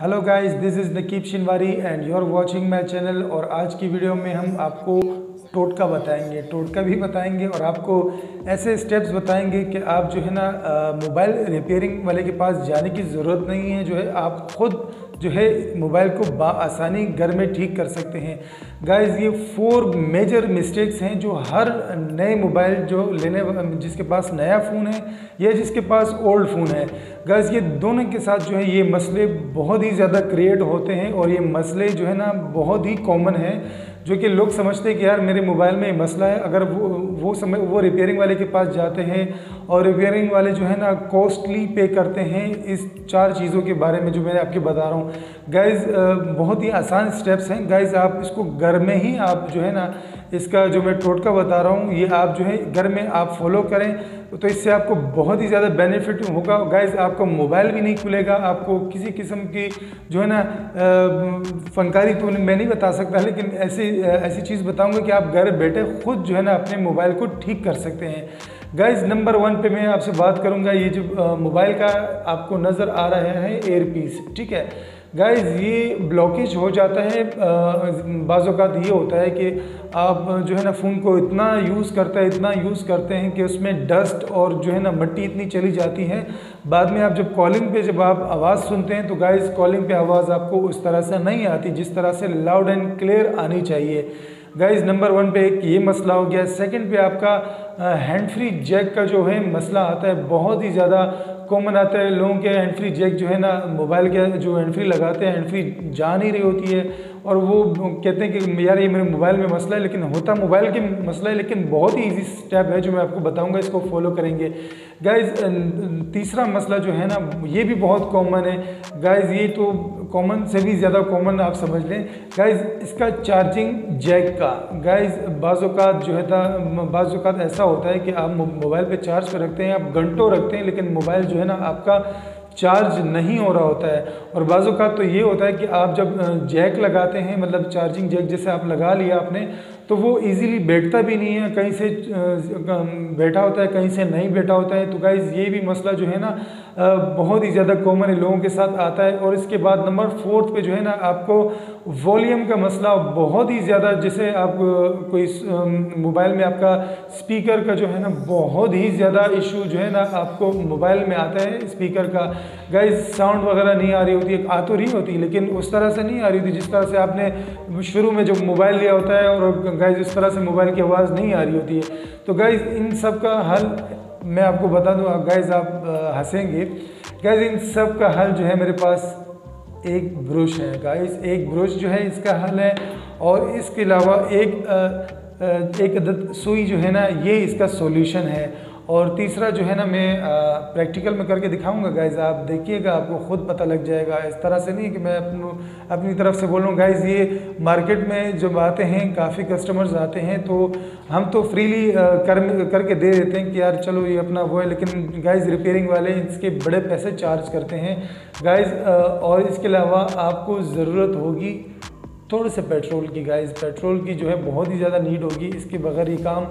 Hello guys, this is Naqeeb Shinwari and you are watching my channel. और आज की video में हम आपको टोटका बताएंगे, टोटका भी बताएंगे और आपको ऐसे स्टेप्स बताएंगे कि आप जो है ना मोबाइल रिपेयरिंग वाले के पास जाने की ज़रूरत नहीं है। जो है आप खुद जो है मोबाइल को बासानी घर में ठीक कर सकते हैं। गाइस, ये 4 मेजर मिस्टेक्स हैं जो हर नए मोबाइल जो लेने जिसके पास नया फ़ोन है या जिसके पास ओल्ड फ़ोन है, गाइस ये दोनों के साथ जो है ये मसले बहुत ही ज़्यादा क्रिएट होते हैं। और ये मसले जो है ना बहुत ही कॉमन है, जो कि लोग समझते हैं कि यार मेरे मोबाइल में मसला है। अगर वो रिपेयरिंग वाले के पास जाते हैं और रिपेयरिंग वाले जो है ना कॉस्टली पे करते हैं इस 4 चीज़ों के बारे में जो मैं आपके बता रहा हूँ। गाइज़ बहुत ही आसान स्टेप्स हैं। गाइज़ आप इसको घर में ही आप जो है ना इसका जो मैं टोटका बता रहा हूँ ये आप जो है घर में आप फॉलो करें तो इससे आपको बहुत ही ज़्यादा बेनिफिट होगा। गाइज़ आपका मोबाइल भी नहीं खुलेगा, आपको किसी किस्म की जो है ना फनकारी तो मैं नहीं बता सकता, लेकिन ऐसी चीज़ बताऊंगा कि आप घर बैठे खुद जो है ना अपने मोबाइल को ठीक कर सकते हैं। गाइज़ नंबर 1 पे मैं आपसे बात करूंगा, ये जो मोबाइल का आपको नज़र आ रहा है एयरपीस, ठीक है गाइज़, ये ब्लॉकेज हो जाता है। बाज़ औक़ात ये होता है कि आप जो है ना फ़ोन को इतना यूज़ करते हैं कि उसमें डस्ट और जो है ना मिट्टी इतनी चली जाती है, बाद में आप जब कॉलिंग पे जब आप आवाज़ सुनते हैं तो गाइज़ कॉलिंग पे आवाज़ आपको उस तरह से नहीं आती जिस तरह से लाउड एंड क्लियर आनी चाहिए। गाइज़ नंबर 1 पे एक ये मसला हो गया। सेकंड पे आपका हैंड फ्री जैक का जो है मसला आता है, बहुत ही ज़्यादा कॉमन आता है। लोगों के हैंड फ्री जैक जो है ना मोबाइल के जो हैंड फ्री लगाते हैं, हैंड फ्री जा नहीं रही होती है और वो कहते हैं कि यार ये मेरे मोबाइल में मसला है, लेकिन होता मोबाइल के मसला है। लेकिन बहुत ही इजी स्टेप है जो मैं आपको बताऊंगा, इसको फॉलो करेंगे। गाइज़ तीसरा मसला जो है ना ये भी बहुत कॉमन है। गाइज़ ये तो कॉमन से भी ज़्यादा कॉमन आप समझ लें। गाइज़ इसका चार्जिंग जैक का, गाइज़ बाज़ औक़ात ऐसा होता है कि आप मोबाइल पर चार्ज पर रखते हैं, आप घंटों रखते हैं लेकिन मोबाइल जो है ना आपका चार्ज नहीं हो रहा होता है। और बाज़ औक़ात तो ये होता है कि आप जब जैक लगाते हैं, मतलब चार्जिंग जैक जैसे आप लगा लिया आपने, तो वो इजीली बैठता भी नहीं है, कहीं से बैठा होता है कहीं से नहीं बैठा होता है। तो गाइज़ ये भी मसला जो है ना बहुत ही ज़्यादा कॉमन लोगों के साथ आता है। और इसके बाद नंबर 4 पे जो है ना आपको वॉल्यूम का मसला बहुत ही ज़्यादा, जैसे आप कोई मोबाइल में आपका स्पीकर का जो है ना बहुत ही ज़्यादा इशू जो है ना आपको मोबाइल में आता है स्पीकर का। गाइज़ साउंड वगैरह नहीं आ रही होती, आ तो रही होती लेकिन उस तरह से नहीं आ रही होती जिस तरह से आपने शुरू में जब मोबाइल लिया होता है, और गाइज़ उस तरह से मोबाइल की आवाज़ नहीं आ रही होती है। तो गाइज़ इन सब का हल मैं आपको बता दूँ, गाइज़ आप हंसेंगे। गाइज़ इन सब का हल जो है मेरे पास एक ब्रश है। गाइज़ एक ब्रश जो है इसका हल है, और इसके अलावा एक अदद सुई जो है ना ये इसका सॉल्यूशन है। और तीसरा जो है ना मैं प्रैक्टिकल में करके दिखाऊंगा। गाइज़ आप देखिएगा, आपको ख़ुद पता लग जाएगा। इस तरह से नहीं कि मैं अपनी तरफ से बोल रहा हूँ। गाइज़ ये मार्केट में जब आते हैं काफ़ी कस्टमर्स आते हैं तो हम तो फ्रीली करके दे देते हैं कि यार चलो ये अपना वो है, लेकिन गाइज़ रिपेयरिंग वाले इसके बड़े पैसे चार्ज करते हैं। गाइज़ और इसके अलावा आपको ज़रूरत होगी थोड़े से पेट्रोल की। गाइज़ पेट्रोल की जो है बहुत ही ज़्यादा नीड होगी, इसके बगैर ये काम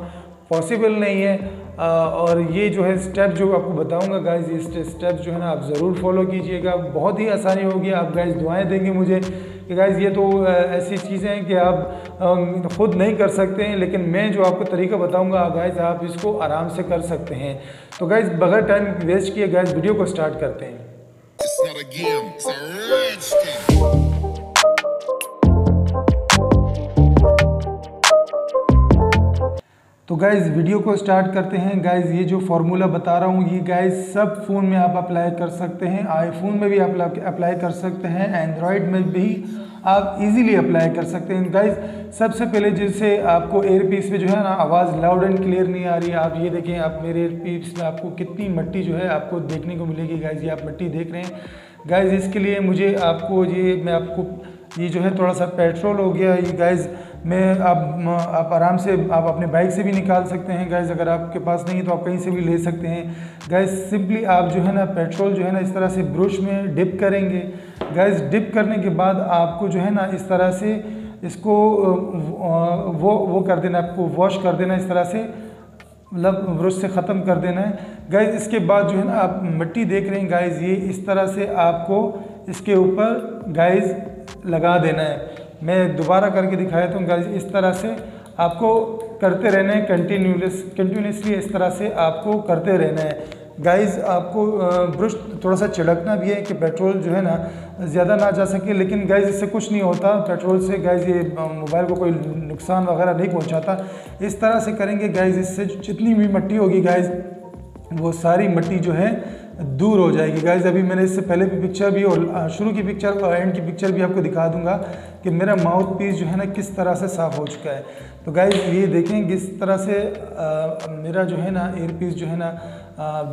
पॉसिबल नहीं है। और ये जो है स्टेप जो आपको बताऊंगा गाइज़, ये स्टेप जो है ना आप ज़रूर फॉलो कीजिएगा, बहुत ही आसानी होगी। आप गाइज़ दुआएं देंगे मुझे कि गाइज़ ये तो ऐसी चीज़ें हैं कि आप ख़ुद नहीं कर सकते हैं, लेकिन मैं जो आपको तरीका बताऊंगा गाइज़ आप इसको आराम से कर सकते हैं। तो गाइज़ बगैर टाइम वेस्ट किए गाइज़ वीडियो को स्टार्ट करते हैं। तो गाइज़ वीडियो को स्टार्ट करते हैं। गाइज़ ये जो फार्मूला बता रहा हूँ ये गाइज़ सब फ़ोन में आप अप्लाई कर सकते हैं, आईफोन में भी आप अप्लाई कर सकते हैं, एंड्रॉयड में भी आप इजीली अप्लाई कर सकते हैं। गाइज़ सबसे पहले जैसे आपको एयरपीस में जो है ना आवाज़ लाउड एंड क्लियर नहीं आ रही है, आप ये देखें आप मेरे एयरपीस में आपको कितनी मिट्टी जो है आपको देखने को मिलेगी। गाइज़ ये आप मिट्टी देख रहे हैं। गाइज़ इसके लिए मुझे आपको ये मैं आपको ये जो है थोड़ा सा पेट्रोल हो गया, ये गाइज़ मैं आप आराम से आप अपने बाइक से भी निकाल सकते हैं। गाइज़ अगर आपके पास नहीं है तो आप कहीं से भी ले सकते हैं। गाइज़ सिंपली आप जो है ना पेट्रोल जो है ना इस तरह से ब्रश में डिप करेंगे। गाइज़ डिप करने के बाद आपको जो है ना इस तरह से इसको वो कर देना, आपको वॉश कर देना इस तरह से, मतलब ब्रश से ख़त्म कर देना है। गाइज़ इसके बाद जो है ना आप मिट्टी देख रहे हैं। गाइज़ ये इस तरह से आपको इसके ऊपर गाइज लगा देना है। मैं दोबारा करके दिखाया था गाइज, इस तरह से आपको करते रहना है, कंटिन्यूसली इस तरह से आपको करते रहना है गाइज़। आपको ब्रश थोड़ा सा छिड़कना भी है कि पेट्रोल जो है ना ज़्यादा ना जा सके, लेकिन गाइज़ इससे कुछ नहीं होता, पेट्रोल से गाइज़ ये मोबाइल को कोई नुकसान वगैरह नहीं पहुंचाता। इस तरह से करेंगे गाइज़, इससे जितनी भी मिट्टी होगी गाइज़ वो सारी मिट्टी जो है दूर हो जाएगी गाइज़। अभी मैंने इससे पहले भी पिक्चर भी और शुरू की पिक्चर और एंड की पिक्चर भी आपको दिखा दूंगा कि मेरा माउथ पीस जो है ना किस तरह से साफ़ हो चुका है। तो गाइज़ ये देखें किस तरह से मेरा जो है ना एयर पीस जो है ना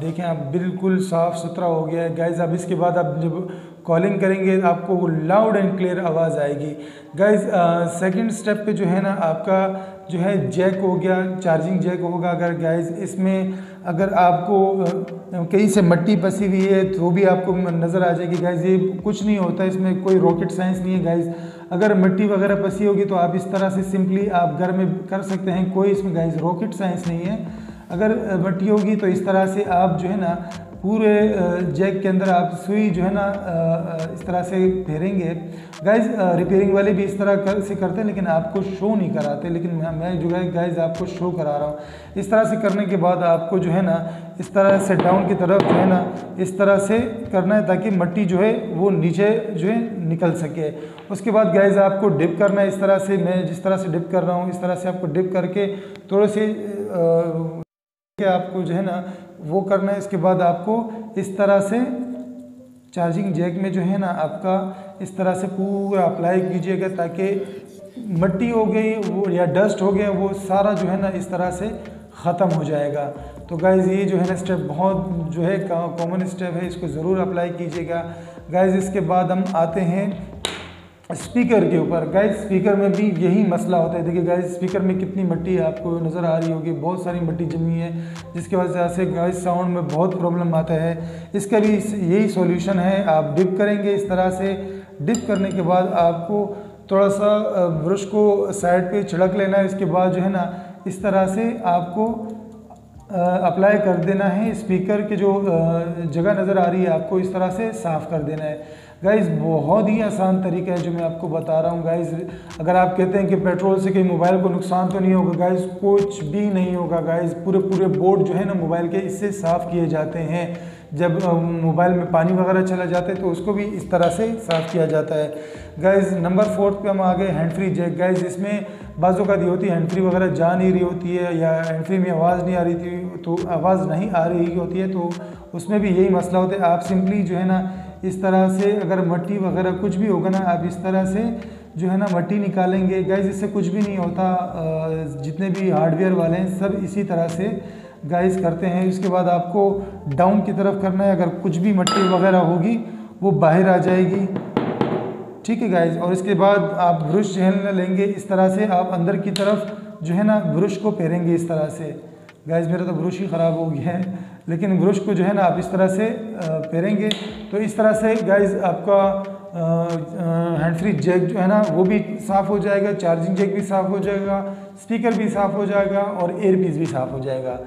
देखें आप बिल्कुल साफ़ सुथरा हो गया है गाइज़। अब इसके बाद आप जब कॉलिंग करेंगे आपको लाउड एंड क्लियर आवाज़ आएगी गाइज़। सेकंड स्टेप पे जो है ना आपका जो है जैक हो गया, चार्जिंग जैक होगा। अगर गाइज़ इसमें अगर आपको कहीं से मट्टी बसी हुई है तो भी आपको नज़र आ जाएगी गाइज़। ये कुछ नहीं होता, इसमें कोई रॉकेट साइंस नहीं है गाइज़। अगर मिट्टी वगैरह बसी होगी तो आप इस तरह से सिंपली आप घर में कर सकते हैं, कोई इसमें गाइज़ रॉकेट साइंस नहीं है। अगर मिट्टी होगी तो इस तरह से आप जो है ना पूरे जैक के अंदर आप सुई जो है ना इस तरह से फेरेंगे गाइज़। रिपेयरिंग वाले भी इस तरह से करते हैं लेकिन आपको शो नहीं कराते, लेकिन मैं जो है गाइज़ आपको शो करा रहा हूँ। इस तरह से करने के बाद आपको जो है ना इस तरह से डाउन की तरफ जो है ना इस तरह से करना है ताकि मिट्टी जो है वो नीचे जो है निकल सके। उसके बाद गाइज़ आपको डिप करना है, इस तरह से मैं जिस तरह से डिप कर रहा हूँ इस तरह से आपको डिप करके थोड़े से आपको जो है ना वो करना है। इसके बाद आपको इस तरह से चार्जिंग जैक में जो है ना आपका इस तरह से पूरा अप्लाई कीजिएगा ताकि मिट्टी हो गई वो या डस्ट हो गया वो सारा जो है ना इस तरह से ख़त्म हो जाएगा। तो गाइज़ ये जो है ना स्टेप बहुत जो है कॉमन स्टेप है, इसको ज़रूर अप्लाई कीजिएगा गाइज़। इसके बाद हम आते हैं स्पीकर के ऊपर गाइज। स्पीकर में भी यही मसला होता है। देखिए गाइज स्पीकर में कितनी मिट्टी आपको नज़र आ रही होगी, बहुत सारी मिट्टी जमी है जिसकी वजह से गाइज साउंड में बहुत प्रॉब्लम आता है। इसका भी यही सॉल्यूशन है, आप डिप करेंगे इस तरह से। डिप करने के बाद आपको थोड़ा सा ब्रश को साइड पे छिड़क लेना है। इसके बाद जो है ना इस तरह से आपको अप्लाई कर देना है। स्पीकर के जो जगह नज़र आ रही है आपको इस तरह से साफ़ कर देना है गाइज़। बहुत ही आसान तरीका है जो मैं आपको बता रहा हूँ गाइज़। अगर आप कहते हैं कि पेट्रोल से कहीं मोबाइल को नुकसान तो नहीं होगा गाइज़, कुछ भी नहीं होगा गाइज़। पूरे बोर्ड जो है ना मोबाइल के इससे साफ़ किए जाते हैं। जब मोबाइल में पानी वगैरह चला जाता है तो उसको भी इस तरह से साफ़ किया जाता है गाइज़। नंबर 4 पे हम आ गए हैंड फ्री जैक गाइज़। इसमें बाज़ों का दी होती है हैंड फ्री वगैरह जा नहीं रही होती है या हैंड फ्री में आवाज़ नहीं आ रही थी तो आवाज़ नहीं आ रही होती है, तो उसमें भी यही मसला होता है। आप सिंपली जो है ना इस तरह से अगर मिट्टी वगैरह कुछ भी होगा ना आप इस तरह से जो है ना मिट्टी निकालेंगे गाइज़, इससे कुछ भी नहीं होता। जितने भी हार्डवेयर वाले हैं सब इसी तरह से गाइज़ करते हैं। इसके बाद आपको डाउन की तरफ करना है, अगर कुछ भी मिट्टी वगैरह होगी वो बाहर आ जाएगी, ठीक है गाइज़। और इसके बाद आप ब्रश झेलना लेंगे, इस तरह से आप अंदर की तरफ जो है ना ब्रश को फेरेंगे इस तरह से गाइज़। मेरा तो ब्रश ही ख़राब हो गया है, लेकिन ब्रश को जो है ना आप इस तरह से फेरेंगे। तो इस तरह से गाइज़ आपका हैंड फ्री जैक जो है ना वो भी साफ़ हो जाएगा, चार्जिंग जैक भी साफ़ हो जाएगा, स्पीकर भी साफ़ हो जाएगा और एयरपीस भी साफ़ हो जाएगा।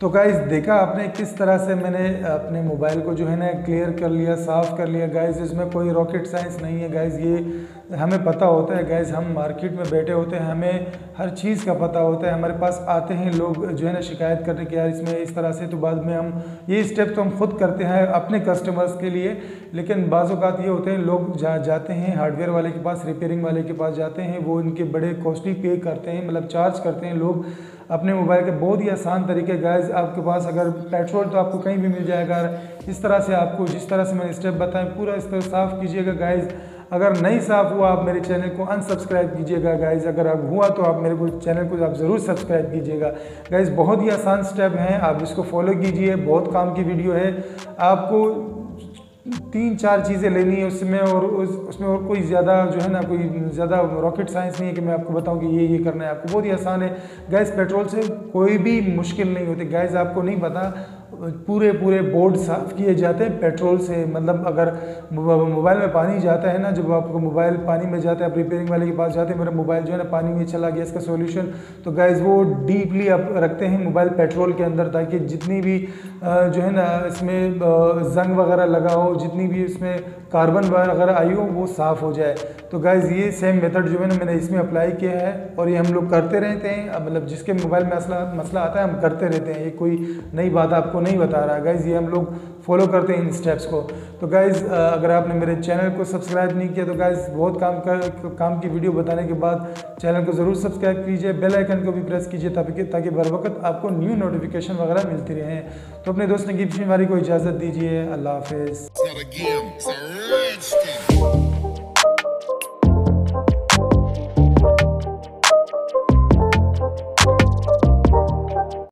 तो गाइज़ देखा आपने किस तरह से मैंने अपने मोबाइल को जो है ना क्लियर कर लिया, साफ़ कर लिया गाइज़। इसमें कोई रॉकेट साइंस नहीं है गाइज़। ये हमें पता होता है गाइज़, हम मार्केट में बैठे होते हैं, हमें हर चीज़ का पता होता है। हमारे पास आते हैं लोग जो है ना शिकायत करने के, यार इसमें इस तरह से, तो बाद में हम ये स्टेप तो हम खुद करते हैं अपने कस्टमर्स के लिए। लेकिन बाज़ औक़ात ये होते हैं लोग जाते हैं हार्डवेयर वाले के पास, रिपेयरिंग वाले के पास जाते हैं, वो इनके बड़े कॉस्टली पे करते हैं, मतलब चार्ज करते हैं लोग अपने मोबाइल के। बहुत ही आसान तरीके गाइज़, आपके पास अगर पेट्रोल तो आपको कहीं भी मिल जाएगा। इस तरह से आपको जिस तरह से मैंने स्टेप बताएं पूरा इस तरह साफ़ कीजिएगा गाइज़। अगर नहीं साफ़ हुआ आप मेरे चैनल को अनसब्सक्राइब कीजिएगा गाइज़, अगर आप हुआ तो आप मेरे को चैनल को आप ज़रूर सब्सक्राइब कीजिएगा गाइज़। बहुत ही आसान स्टेप हैं, आप इसको फॉलो कीजिए, बहुत काम की वीडियो है। आपको 3-4 चीज़ें लेनी है उसमें और उसमें और कोई ज़्यादा जो है ना कोई ज़्यादा रॉकेट साइंस नहीं है कि मैं आपको बताऊं कि ये करना है। आपको बहुत ही आसान है गाइज़, पेट्रोल से कोई भी मुश्किल नहीं होती गाइज़। आपको नहीं पता पूरे पूरे बोर्ड साफ़ किए जाते हैं पेट्रोल से। मतलब अगर मोबाइल में पानी जाता है ना, जब आपको मोबाइल पानी में जाता है, आप रिपेयरिंग वाले के पास जाते हैं, मेरा मोबाइल जो है ना पानी में चला गया, इसका सॉल्यूशन तो गाइस वो डीपली आप रखते हैं मोबाइल पेट्रोल के अंदर, ताकि जितनी भी जो है ना इसमें जंग वगैरह लगा हो, जितनी भी इसमें कार्बन वगैरह आई हो, वो साफ़ हो जाए। तो गाइस ये सेम मेथड जो है ना मैंने इसमें अप्लाई किया है और ये हम लोग करते रहते हैं। मतलब जिसके मोबाइल में मसला आता है हम करते रहते हैं, ये कोई नई बात आपको नहीं बता रहा गाइस, ये हम लोग फॉलो करते हैं इन स्टेप्स को। तो गाइस अगर आपने मेरे चैनल को सब्सक्राइब नहीं किया तो गाइस बहुत काम की वीडियो बताने के बाद चैनल को ज़रूर सब्सक्राइब कीजिए, बेल आइकन को भी प्रेस कीजिए ताकि बर वक्त आपको न्यू नोटिफिकेशन वगैरह मिलती रहे। तो अपने दोस्त नकीब शिनवारी को इजाज़त दीजिए। अल्लाह हाफिज़।